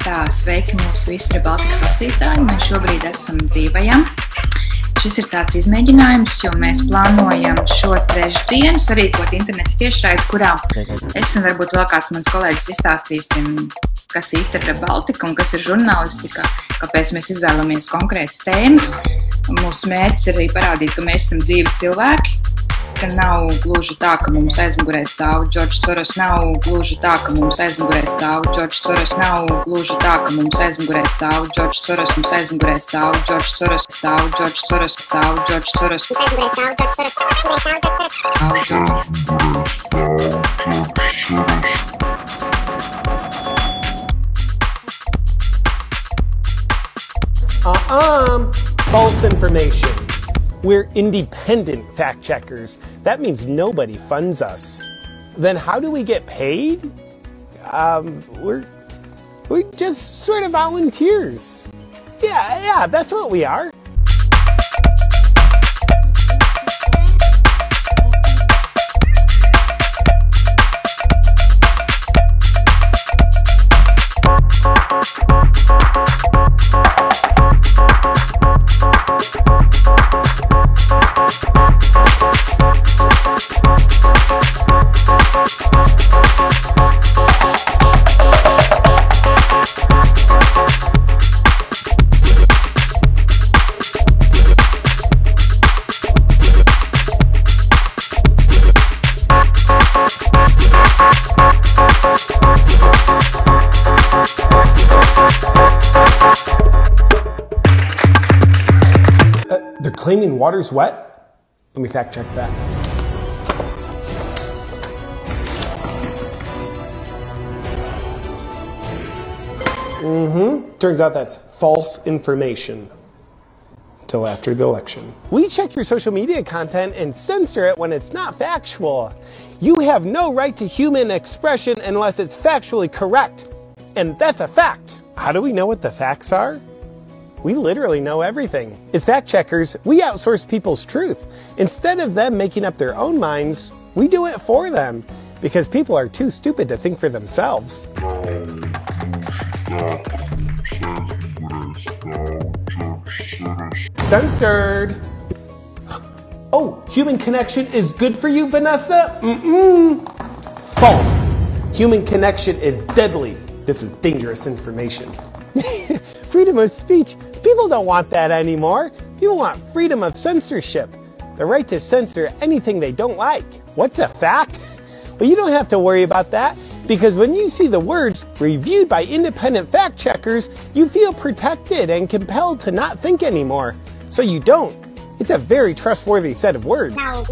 Tā, sveiki mūsu visi ReBaltica lasītāji, mēs šobrīd esam dzīvajam. Šis ir tāds izmēģinājums, jo mēs plānojam šo trešdienu sarīkot interneta tiešraidu, kurā es un varbūt vēl kāds mans kolēģis izstāstīsim, kas īsti ir ReBaltica un kas ir žurnālistika, kāpēc mēs izvēlamies konkrētas tēmas. Mūsu mērķis ir arī parādīt, ka mēs esam dzīvi cilvēki, ka nav gluži tā, ka mums aizmugurē stāv George Soros, nav gluži tā, ka mums aizmugurē stāv George Soros, nav gluži tā, ka mums aizmugurē stāv George Soros, mums aizmugurē stāv George Soros, stāv George Soros, stāv George Soros, stāv George Soros. False information. We're independent fact checkers. That means nobody funds us. Then how do we get paid? We're just sort of volunteers. Yeah, that's what we are. They're claiming water's wet? Let me fact check that. Turns out that's false information. Till after the election. We check your social media content and censor it when it's not factual. You have no right to human expression unless it's factually correct. And that's a fact. How do we know what the facts are? We literally know everything. As fact checkers, we outsource people's truth. Instead of them making up their own minds, we do it for them because people are too stupid to think for themselves. Censored. Oh, human connection is good for you, Vanessa? False. Human connection is deadly. This is dangerous information. Freedom of speech. People don't want that anymore. People want freedom of censorship. The right to censor anything they don't like. What's a fact? Well, you don't have to worry about that because when you see the words reviewed by independent fact checkers, you feel protected and compelled to not think anymore. So you don't. It's a very trustworthy set of words. False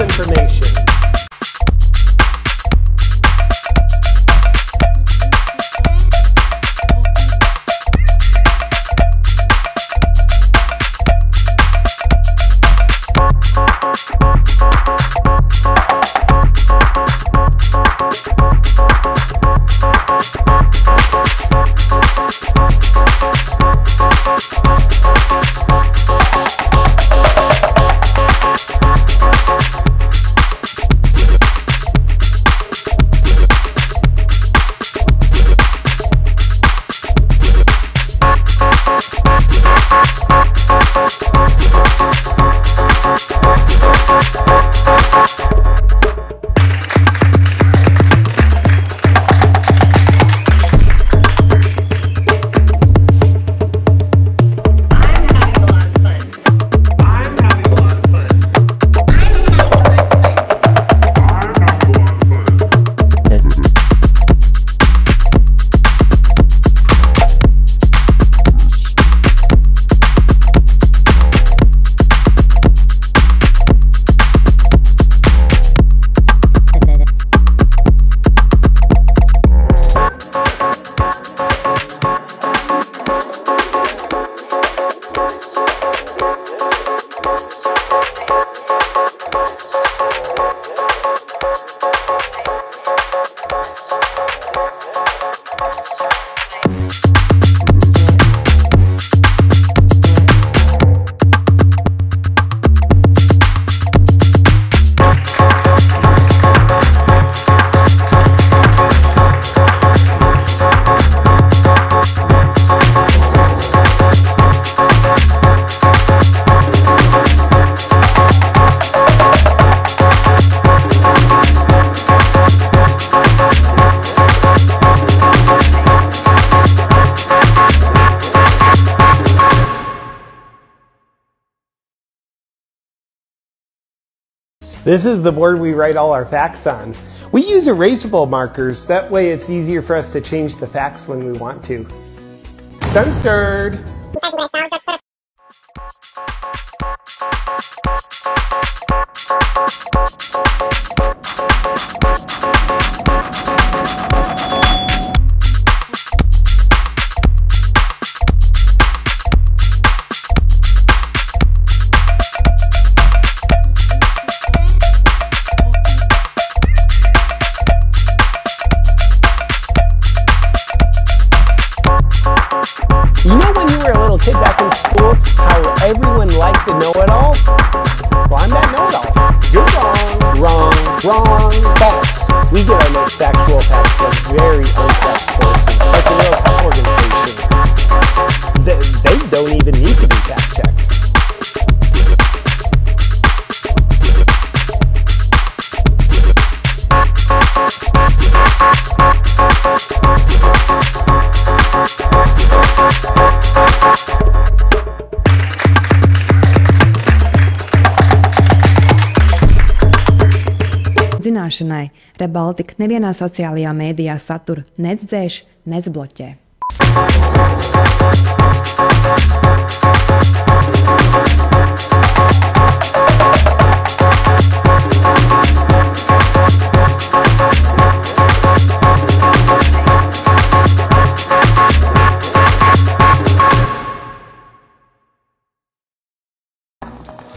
information. This is the board we write all our facts on. We use erasable markers, that way it's easier for us to change the facts when we want to. Censored! You know when you were a little kid back in school, how everyone liked the know-it-all? Well, I'm that know-it-all. You're wrong, facts. We get our most factual facts from very unfactual sources, like the World Health Organization. They don't even need to be fact-checked. Zināšanai, ReBaltica nevienā sociālajā mēdījā saturu nec dzēš, nec bloķē.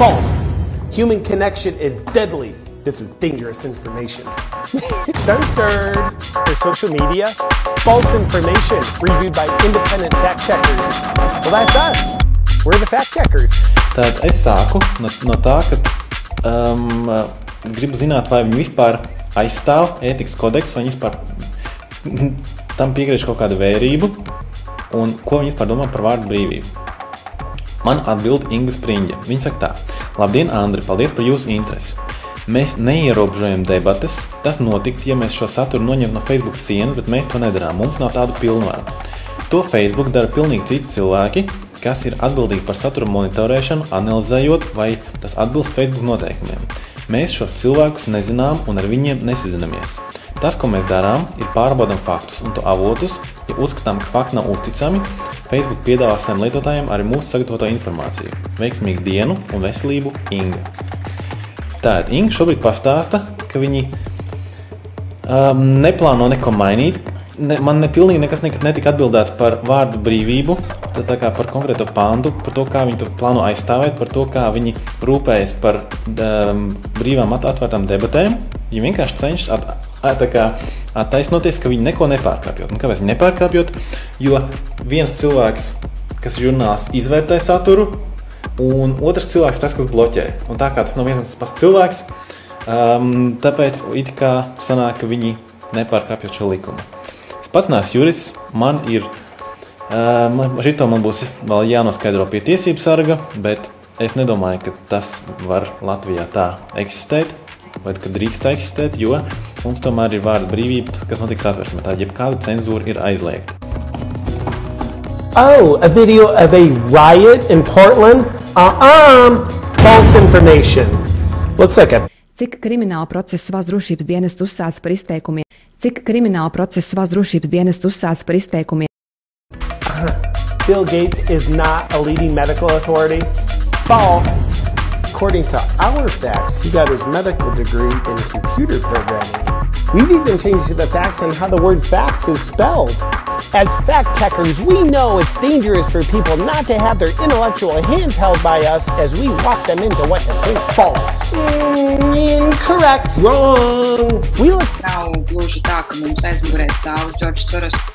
False. Human connection is deadly. This is dangerous information. Censored. For social media, false information reviewed by independent fact checkers. Well, that's us. We're the fact checkers. Tad es sāku no tā, ka gribu zināt, vai viņi vispār aizstāv ētikas kodeksu, vai viņi vispār tam piegriež kaut kādu vērību, un ko viņi vispār domā par vārdu brīvību. Man atbild Inga Springa. Viņa saka tā. Labdien, Andri, paldies par jūsu interesi. Mēs neierobežojam debates. Tas notikt, ja mēs šo saturu noņem no Facebook sienas, bet mēs to nedarām. Mums nav tādu pilnvaru. To Facebook dara pilnīgi citi cilvēki, kas ir atbildīgi par satura monitorēšanu, analizējot, vai tas atbilst Facebook noteikumiem. Mēs šos cilvēkus nezinām un ar viņiem nesazinamies. Tas, ko mēs darām, ir pārbaudām faktus un to avotus. Ja uzskatām, ka fakti nav uzticami, Facebook piedāvā saviem lietotājiem arī mūsu sagatavoto informāciju. Veiksmīgu dienu un veselību, Inga! Tātad Inga šobrīd pastāsta, ka viņi neplāno neko mainīt. Man pilnīgi nekas nekad netika atbildēts par vārdu brīvību, tā kā par konkrēto pantu, par to, kā viņi to plāno aizstāvēt, par to, kā viņi rūpējas par brīvām atvērtām debatēm. Viņi vienkārši cenšas attaisnoties, ka viņi neko nepārkāpjot. Un kāpēc viņi nepārkāpjot? Jo viens cilvēks, kas žurnāls, izvērtē saturu, un otrs cilvēks tas, kas bloķē. Un tā kā tas nav viens pats cilvēks, tāpēc it kā sanāk, ka viņi nepārkāpjot šo likumu. Es pats neesmu jurists, šito man būs vēl jānoskaidro pie tiesību sarga, bet es nedomāju, ka tas var Latvijā tā eksistēt, vai ka drīkst tā eksistēt, jo mums tomēr ir vārda brīvība, kas notiks atversmē, tā jebkāda cenzūra ir aizliegta. Oh, a video of a riot in Portland? False information. Looks like a... Cik krimināla procesa valsts drošības dienestu uzsāca par izteikumiem? Cik krimināla procesa valsts drošības dienestu uzsāca par izteikumiem? Bill Gates is not a leading medical authority. False. According to our facts, he got his medical degree in computer programming. We've even changed the facts on how the word facts is spelled. As fact checkers, we know it's dangerous for people not to have their intellectual hands held by us as we walk them into what they think false. Incorrect. Wrong. Nav gluži tā, ka mums aizmugurē stāv George Soros.